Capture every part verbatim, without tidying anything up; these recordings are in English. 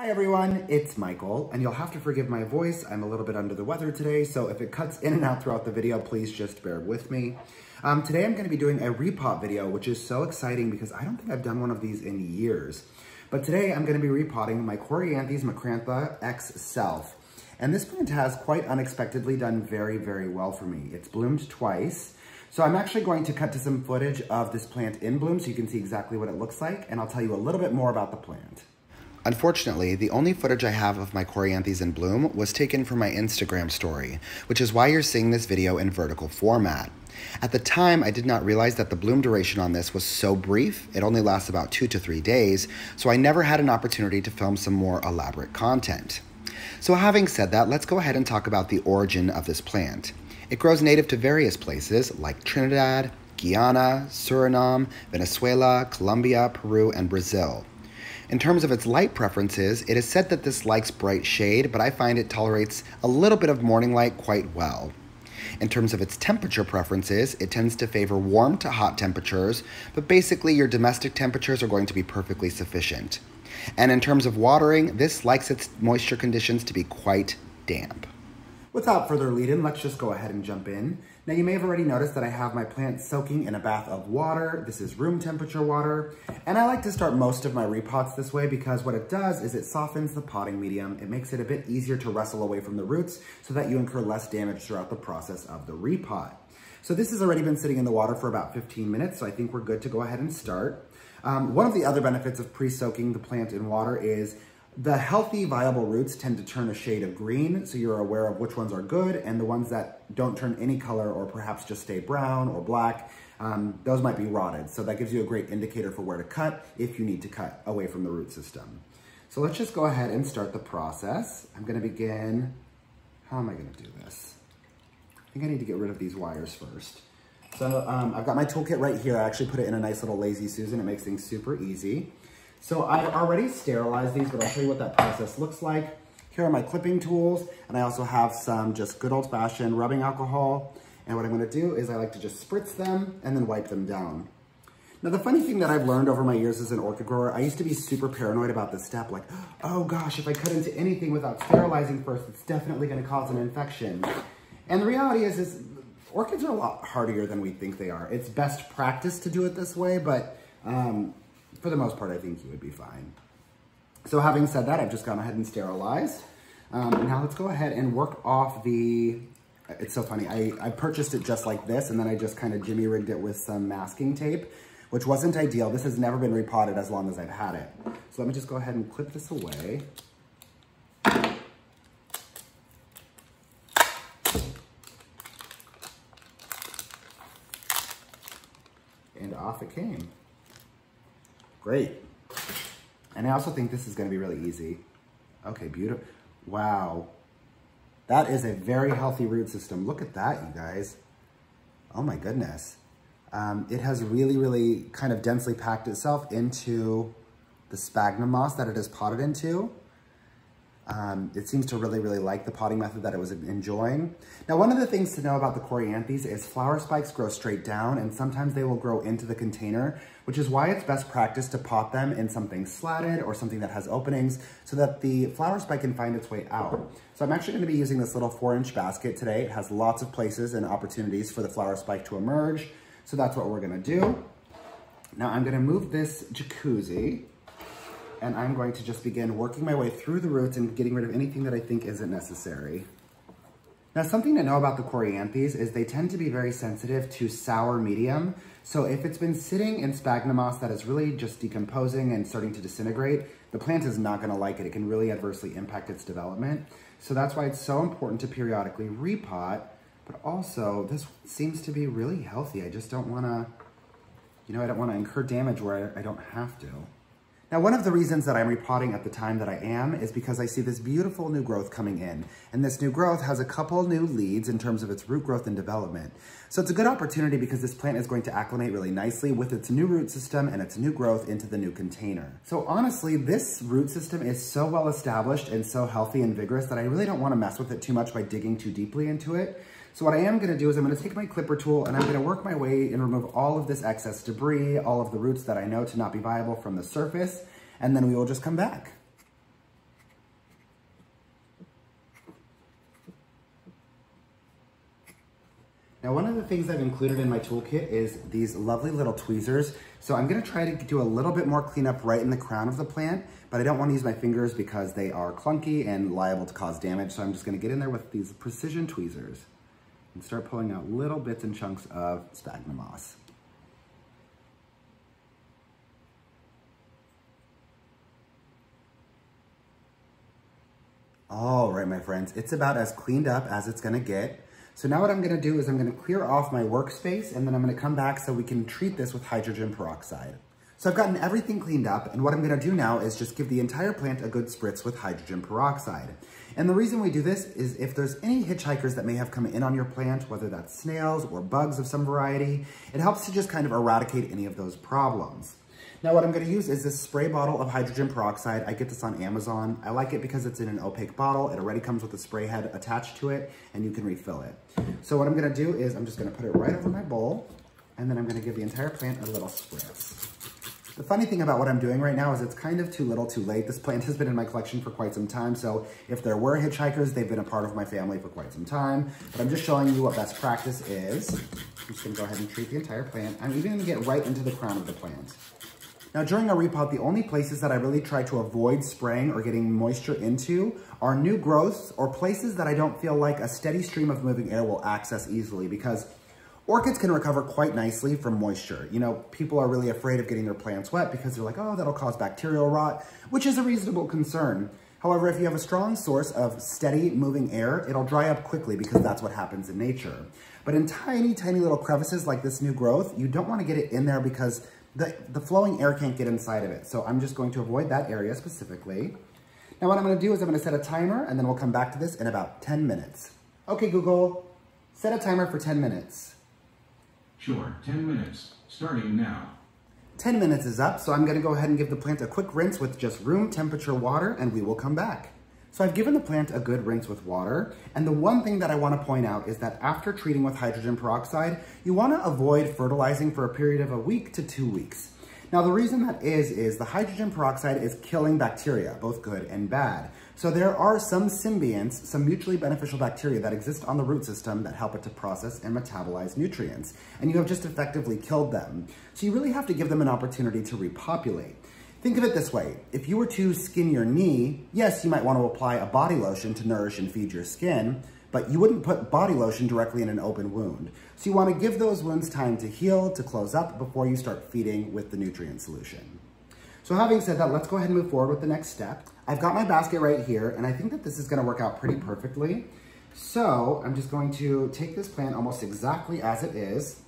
Hi everyone, it's Michael, and you'll have to forgive my voice. I'm a little bit under the weather today, so if it cuts in and out throughout the video, please just bear with me. Um, today I'm gonna be doing a repot video, which is so exciting because I don't think I've done one of these in years. But today I'm gonna be repotting my Coryanthes macrantha X Self. And this plant has quite unexpectedly done very, very well for me. It's bloomed twice. So I'm actually going to cut to some footage of this plant in bloom so you can see exactly what it looks like, and I'll tell you a little bit more about the plant. Unfortunately, the only footage I have of my Coryanthes in bloom was taken from my Instagram story, which is why you're seeing this video in vertical format. At the time, I did not realize that the bloom duration on this was so brief. It only lasts about two to three days, so I never had an opportunity to film some more elaborate content. So having said that, let's go ahead and talk about the origin of this plant. It grows native to various places like Trinidad, Guyana, Suriname, Venezuela, Colombia, Peru, and Brazil. In terms of its light preferences, it is said that this likes bright shade, but I find it tolerates a little bit of morning light quite well. In terms of its temperature preferences, it tends to favor warm to hot temperatures, but basically your domestic temperatures are going to be perfectly sufficient. And in terms of watering, this likes its moisture conditions to be quite damp. Without further lead-in, let's just go ahead and jump in. Now, you may have already noticed that I have my plant soaking in a bath of water. This is room temperature water. And I like to start most of my repots this way because what it does is it softens the potting medium. It makes it a bit easier to wrestle away from the roots so that you incur less damage throughout the process of the repot. So this has already been sitting in the water for about fifteen minutes, so I think we're good to go ahead and start. Um, one of the other benefits of pre-soaking the plant in water is the healthy, viable roots tend to turn a shade of green, so you're aware of which ones are good, and the ones that don't turn any color or perhaps just stay brown or black, um, those might be rotted. So that gives you a great indicator for where to cut if you need to cut away from the root system. So let's just go ahead and start the process. I'm gonna begin, how am I gonna do this? I think I need to get rid of these wires first. So um, I've got my toolkit right here. I actually put it in a nice little Lazy Susan. It makes things super easy. So I already sterilized these, but I'll show you what that process looks like. Here are my clipping tools, and I also have some just good old-fashioned rubbing alcohol. And what I'm gonna do is I like to just spritz them and then wipe them down. Now, the funny thing that I've learned over my years as an orchid grower, I used to be super paranoid about this step, like, oh gosh, if I cut into anything without sterilizing first, it's definitely gonna cause an infection. And the reality is, is orchids are a lot hardier than we think they are. It's best practice to do it this way, but, um, for the most part, I think you would be fine. So having said that, I've just gone ahead and sterilized. Um, and now let's go ahead and work off the, it's so funny, I, I purchased it just like this, and then I just kind of jimmy rigged it with some masking tape, which wasn't ideal. This has never been repotted as long as I've had it. So let me just go ahead and clip this away. And off it came. Great. And I also think this is gonna be really easy. Okay, beautiful. Wow. That is a very healthy root system. Look at that, you guys. Oh my goodness. Um, it has really, really kind of densely packed itself into the sphagnum moss that it is potted into. Um, it seems to really, really like the potting method that it was enjoying. Now, one of the things to know about the Coryanthes is flower spikes grow straight down, and sometimes they will grow into the container, which is why it's best practice to pot them in something slatted or something that has openings so that the flower spike can find its way out. So I'm actually gonna be using this little four inch basket today. It has lots of places and opportunities for the flower spike to emerge. So that's what we're gonna do. Now I'm gonna move this jacuzzi, and I'm going to just begin working my way through the roots and getting rid of anything that I think isn't necessary. Now, something to know about the Coryanthes is they tend to be very sensitive to sour medium. So if it's been sitting in sphagnum moss that is really just decomposing and starting to disintegrate, the plant is not gonna like it. It can really adversely impact its development. So that's why it's so important to periodically repot, but also this seems to be really healthy. I just don't wanna, you know, I don't wanna incur damage where I don't have to. Now, one of the reasons that I'm repotting at the time that I am is because I see this beautiful new growth coming in. And this new growth has a couple new leads in terms of its root growth and development. So it's a good opportunity because this plant is going to acclimate really nicely with its new root system and its new growth into the new container. So honestly, this root system is so well established and so healthy and vigorous that I really don't want to mess with it too much by digging too deeply into it. So what I am gonna do is I'm gonna take my clipper tool and I'm gonna work my way and remove all of this excess debris, all of the roots that I know to not be viable from the surface, and then we will just come back. Now, one of the things I've included in my toolkit is these lovely little tweezers. So I'm gonna try to do a little bit more cleanup right in the crown of the plant, but I don't wanna use my fingers because they are clunky and liable to cause damage. So I'm just gonna get in there with these precision tweezers and start pulling out little bits and chunks of sphagnum moss. All right, my friends, it's about as cleaned up as it's gonna get. So now what I'm gonna do is I'm gonna clear off my workspace and then I'm gonna come back so we can treat this with hydrogen peroxide. So I've gotten everything cleaned up, and what I'm gonna do now is just give the entire plant a good spritz with hydrogen peroxide. And the reason we do this is if there's any hitchhikers that may have come in on your plant, whether that's snails or bugs of some variety, it helps to just kind of eradicate any of those problems. Now what I'm gonna use is this spray bottle of hydrogen peroxide. I get this on Amazon. I like it because it's in an opaque bottle. It already comes with a spray head attached to it and you can refill it. So what I'm gonna do is I'm just gonna put it right over my bowl and then I'm gonna give the entire plant a little spritz. The funny thing about what I'm doing right now is it's kind of too little too late. This plant has been in my collection for quite some time, so if there were hitchhikers, they've been a part of my family for quite some time. But I'm just showing you what best practice is. I'm just gonna go ahead and treat the entire plant. I'm even gonna get right into the crown of the plant. Now during a repot, the only places that I really try to avoid spraying or getting moisture into are new growths or places that I don't feel like a steady stream of moving air will access easily, because orchids can recover quite nicely from moisture. You know, people are really afraid of getting their plants wet because they're like, oh, that'll cause bacterial rot, which is a reasonable concern. However, if you have a strong source of steady moving air, it'll dry up quickly because that's what happens in nature. But in tiny, tiny little crevices like this new growth, you don't want to get it in there because The, the flowing air can't get inside of it. So I'm just going to avoid that area specifically. Now what I'm gonna do is I'm gonna set a timer and then we'll come back to this in about ten minutes. Okay, Google, set a timer for ten minutes. Sure, ten minutes, starting now. ten minutes is up, so I'm gonna go ahead and give the plant a quick rinse with just room temperature water and we will come back. So I've given the plant a good rinse with water, and the one thing that I want to point out is that after treating with hydrogen peroxide, you want to avoid fertilizing for a period of a week to two weeks. Now the reason that is, is the hydrogen peroxide is killing bacteria, both good and bad. So there are some symbionts, some mutually beneficial bacteria that exist on the root system that help it to process and metabolize nutrients, and you have just effectively killed them. So you really have to give them an opportunity to repopulate. Think of it this way, if you were to skin your knee, yes, you might want to apply a body lotion to nourish and feed your skin, but you wouldn't put body lotion directly in an open wound. So you want to give those wounds time to heal, to close up before you start feeding with the nutrient solution. So having said that, let's go ahead and move forward with the next step. I've got my basket right here, and I think that this is going to work out pretty perfectly. So I'm just going to take this plant almost exactly as it is,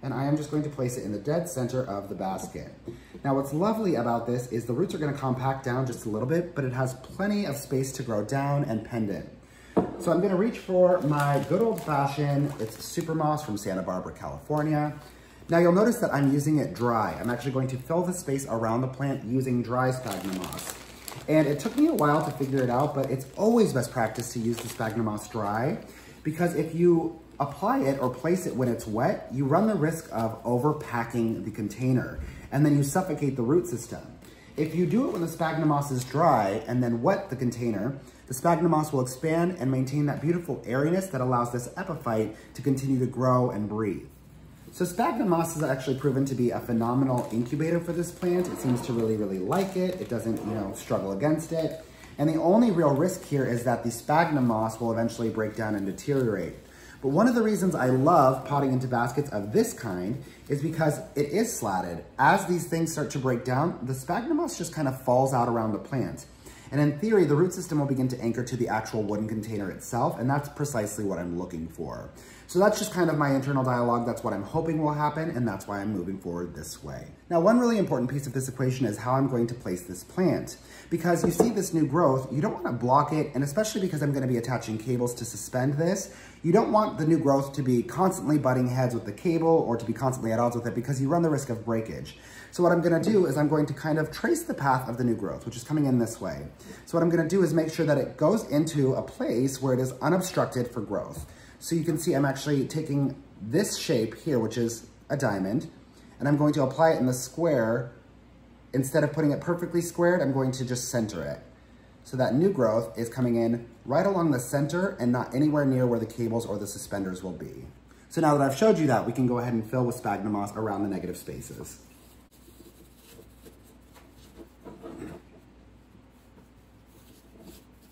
and I am just going to place it in the dead center of the basket. Now what's lovely about this is the roots are gonna compact down just a little bit, but it has plenty of space to grow down and pendant. So I'm gonna reach for my good old fashioned, it's super moss from Santa Barbara, California. Now you'll notice that I'm using it dry. I'm actually going to fill the space around the plant using dry sphagnum moss. And it took me a while to figure it out, but it's always best practice to use the sphagnum moss dry, because if you apply it or place it when it's wet, you run the risk of overpacking the container, and then you suffocate the root system. If you do it when the sphagnum moss is dry and then wet the container, the sphagnum moss will expand and maintain that beautiful airiness that allows this epiphyte to continue to grow and breathe. So sphagnum moss has actually proven to be a phenomenal incubator for this plant. It seems to really, really like it. It doesn't, you know, struggle against it. And the only real risk here is that the sphagnum moss will eventually break down and deteriorate. But one of the reasons I love potting into baskets of this kind is because it is slatted. As these things start to break down, the sphagnum moss just kind of falls out around the plant. And in theory, the root system will begin to anchor to the actual wooden container itself, and that's precisely what I'm looking for. So that's just kind of my internal dialogue. That's what I'm hoping will happen, and that's why I'm moving forward this way. Now, one really important piece of this equation is how I'm going to place this plant. Because you see this new growth, you don't want to block it, and especially because I'm going to be attaching cables to suspend this, you don't want the new growth to be constantly butting heads with the cable or to be constantly at odds with it, because you run the risk of breakage. So what I'm going to do is I'm going to kind of trace the path of the new growth, which is coming in this way. So what I'm going to do is make sure that it goes into a place where it is unobstructed for growth. So you can see I'm actually taking this shape here, which is a diamond, and I'm going to apply it in the square. Instead of putting it perfectly squared, I'm going to just center it. So that new growth is coming in right along the center and not anywhere near where the cables or the suspenders will be. So now that I've showed you that, we can go ahead and fill with sphagnum moss around the negative spaces.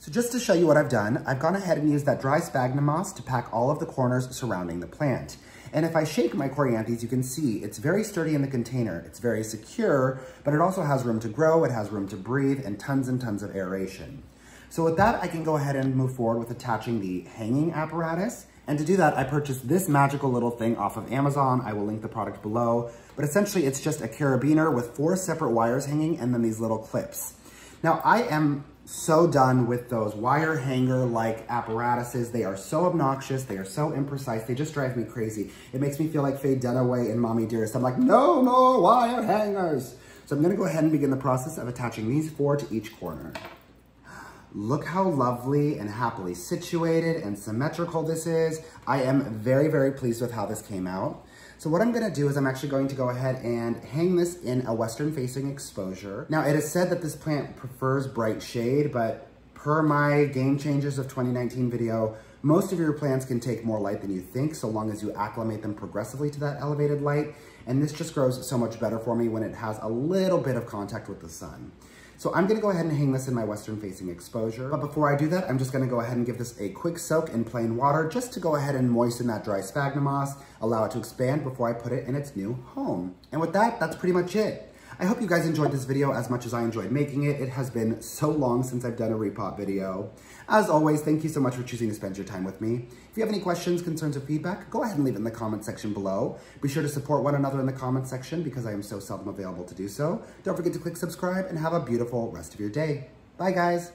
So just to show you what I've done, I've gone ahead and used that dry sphagnum moss to pack all of the corners surrounding the plant. And if I shake my Coryanthes, you can see it's very sturdy in the container, it's very secure, but it also has room to grow, it has room to breathe, and tons and tons of aeration. So with that, I can go ahead and move forward with attaching the hanging apparatus. And to do that, I purchased this magical little thing off of Amazon. I will link the product below, but essentially it's just a carabiner with four separate wires hanging and then these little clips. Now I am so done with those wire hanger-like apparatuses. They are so obnoxious, they are so imprecise, they just drive me crazy. It makes me feel like Faye Dunaway in Mommy Dearest. I'm like, no more wire hangers. So I'm gonna go ahead and begin the process of attaching these four to each corner. Look how lovely and happily situated and symmetrical this is. I am very, very pleased with how this came out. So what I'm gonna do is I'm actually going to go ahead and hang this in a western facing exposure. Now it is said that this plant prefers bright shade, but per my Game Changers of twenty nineteen video, most of your plants can take more light than you think, so long as you acclimate them progressively to that elevated light. And this just grows so much better for me when it has a little bit of contact with the sun. So I'm gonna go ahead and hang this in my western facing exposure. But before I do that, I'm just gonna go ahead and give this a quick soak in plain water just to go ahead and moisten that dry sphagnum moss, allow it to expand before I put it in its new home. And with that, that's pretty much it. I hope you guys enjoyed this video as much as I enjoyed making it. It has been so long since I've done a repot video. As always, thank you so much for choosing to spend your time with me. If you have any questions, concerns, or feedback, go ahead and leave it in the comment section below. Be sure to support one another in the comment section because I am so seldom available to do so. Don't forget to click subscribe and have a beautiful rest of your day. Bye, guys.